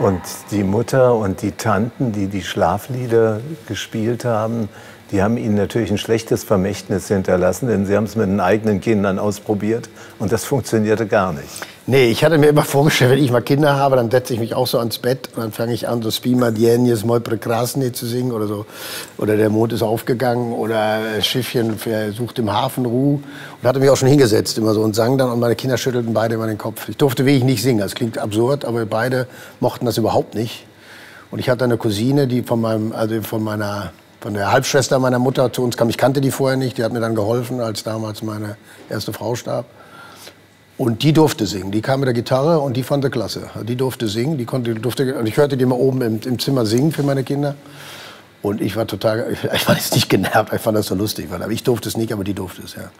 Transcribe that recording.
Und die Mutter und die Tanten, die die Schlaflieder gespielt haben, die haben ihnen natürlich ein schlechtes Vermächtnis hinterlassen, denn sie haben es mit den eigenen Kindern ausprobiert und das funktionierte gar nicht. Nee, ich hatte mir immer vorgestellt, wenn ich mal Kinder habe, dann setze ich mich auch so ans Bett und dann fange ich an, so Spima Dienjes Moj Prekrasne zu singen oder so. Oder Der Mond ist aufgegangen oder Schiffchen sucht im Hafen Ruhe. Und hatte mich auch schon hingesetzt immer so und sang dann und meine Kinder schüttelten beide immer den Kopf. Ich durfte wirklich nicht singen, das klingt absurd, aber beide mochten das überhaupt nicht. Und ich hatte eine Cousine, die von der Halbschwester meiner Mutter zu uns kam. Ich kannte die vorher nicht, die hat mir dann geholfen, als damals meine erste Frau starb. Und die durfte singen, die kam mit der Gitarre und die fand sie klasse. Die durfte singen, und ich hörte die immer oben im Zimmer singen für meine Kinder. Und ich war total, ich war jetzt nicht genervt, ich fand das so lustig. Ich durfte es nicht, aber die durfte es, ja.